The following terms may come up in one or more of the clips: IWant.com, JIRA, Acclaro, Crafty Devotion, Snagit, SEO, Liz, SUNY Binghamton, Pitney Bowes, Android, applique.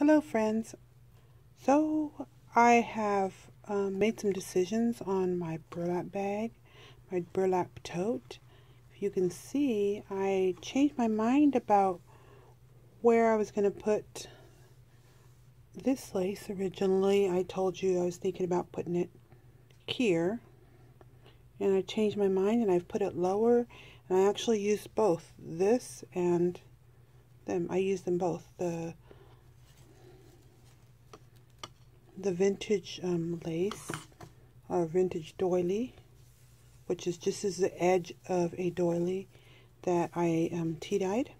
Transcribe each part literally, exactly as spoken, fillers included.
Hello friends. So I have um, made some decisions on my burlap bag, my burlap tote. If you can see, I changed my mind about where I was going to put this lace. Originally I told you I was thinking about putting it here, and I changed my mind and I've put it lower, and I actually used both this and them. I used them both, the the vintage um, lace, or vintage doily, which is just as the edge of a doily that I um, tea dyed,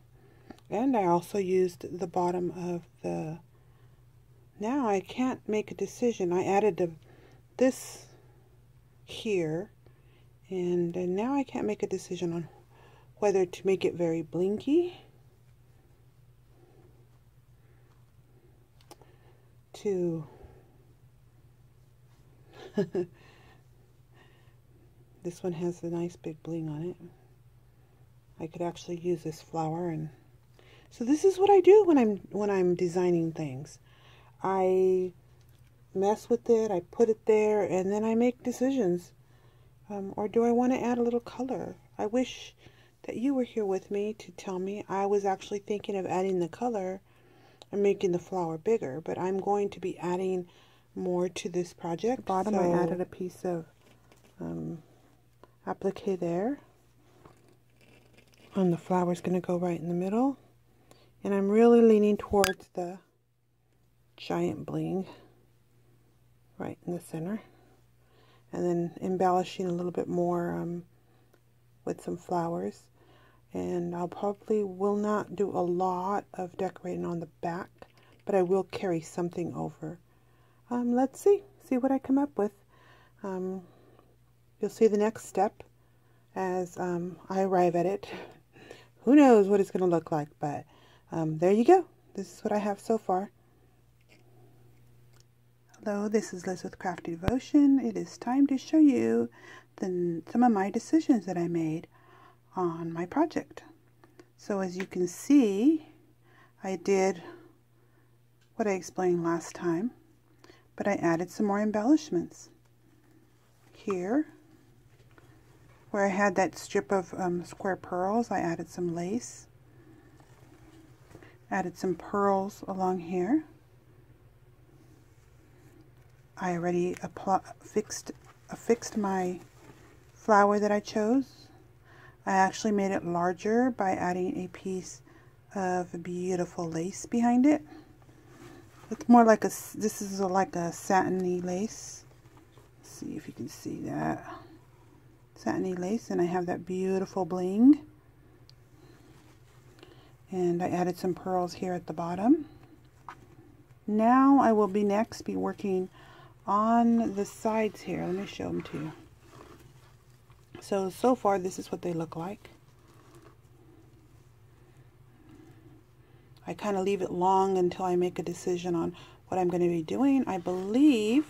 and I also used the bottom of the. Now I can't make a decision. I added the, this here, and, and now I can't make a decision on whether to make it very blinky, to this one has a nice big bling on it. I could actually use this flower. And so this is what I do when I'm when I'm designing things. I mess with it, I put it there, and then I make decisions. Um, or do I want to add a little color? I wish that you were here with me to tell me. I was actually thinking of adding the color and making the flower bigger, but I'm going to be adding more to this project. The bottom, so I added a piece of um, applique there, and the flower's going to go right in the middle, and I'm really leaning towards the giant bling right in the center, and then embellishing a little bit more um, with some flowers. And I'll probably will not do a lot of decorating on the back, but I will carry something over. Um, let's see, see what I come up with. Um, you'll see the next step as um, I arrive at it. Who knows what it's going to look like, but um, there you go. This is what I have so far. Hello, this is Liz with Crafty Devotion. It is time to show you the, some of my decisions that I made on my project. So as you can see, I did what I explained last time, but I added some more embellishments here where I had that strip of um, square pearls. I added some lace, added some pearls along here. I already fixed affixed my flower that I chose. I actually made it larger by adding a piece of beautiful lace behind it. It's more like a, this is a, like a satiny lace. Let's see if you can see that. Satiny lace, and I have that beautiful bling. And I added some pearls here at the bottom. Now I will be next be working on the sides here. Let me show them to you. So, so far this is what they look like. I kind of leave it long until I make a decision on what I'm going to be doing. I believe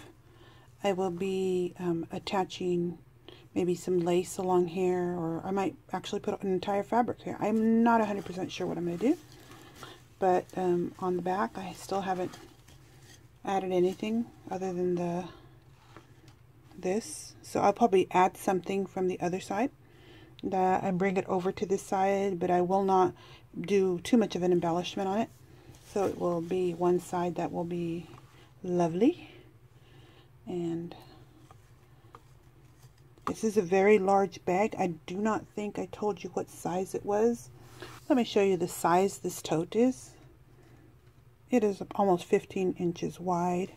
I will be um, attaching maybe some lace along here, or I might actually put an entire fabric here. I'm not one hundred percent sure what I'm going to do, but um, on the back I still haven't added anything other than the this. So I'll probably add something from the other side that I bring it over to this side, but I will not do too much of an embellishment on it. So it will be one side that will be lovely. And this is a very large bag. I do not think I told you what size it was. Let me show you the size this tote is. It is almost fifteen inches wide,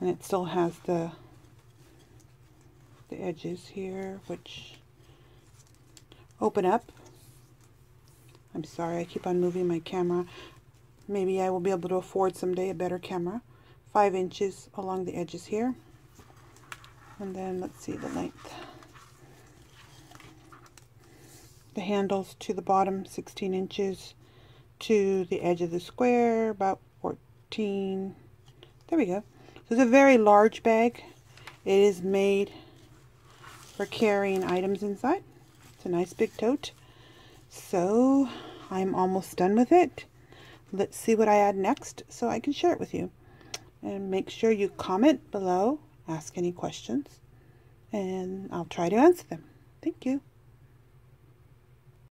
and it still has the the edges here, which open up. I'm sorry, I keep on moving my camera. Maybe I will be able to afford someday a better camera. Five inches along the edges here. And then let's see the length. The handles to the bottom, sixteen inches. To the edge of the square, about fourteen. There we go. So it's a very large bag. It is made for carrying items inside. It's a nice big tote. So I'm almost done with it. let's see what I add next so I can share it with you. And make sure you comment below, ask any questions, and I'll try to answer them. Thank you.